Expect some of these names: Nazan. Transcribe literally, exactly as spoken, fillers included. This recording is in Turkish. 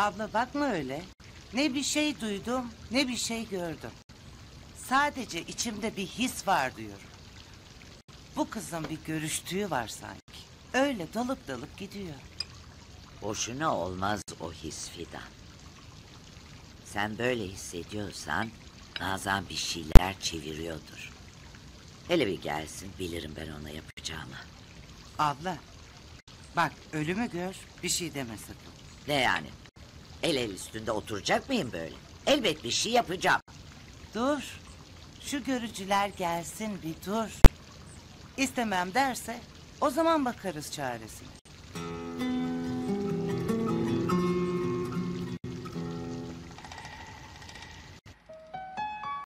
Abla bakma öyle. Ne bir şey duydum, ne bir şey gördüm. Sadece içimde bir his var diyorum. Bu kızın bir görüştüğü var sanki. Öyle dalıp dalıp gidiyor. Boşuna olmaz o his Fidan. Sen böyle hissediyorsan Nazan bir şeyler çeviriyordur. Hele bir gelsin, bilirim ben ona yapacağımı. Abla, bak ölümü gör, bir şey deme sakın. Ne yani? El el üstünde oturacak mıyım böyle? Elbet bir şey yapacağım. Dur, şu görücüler gelsin bir dur. İstemem derse o zaman bakarız çaresine.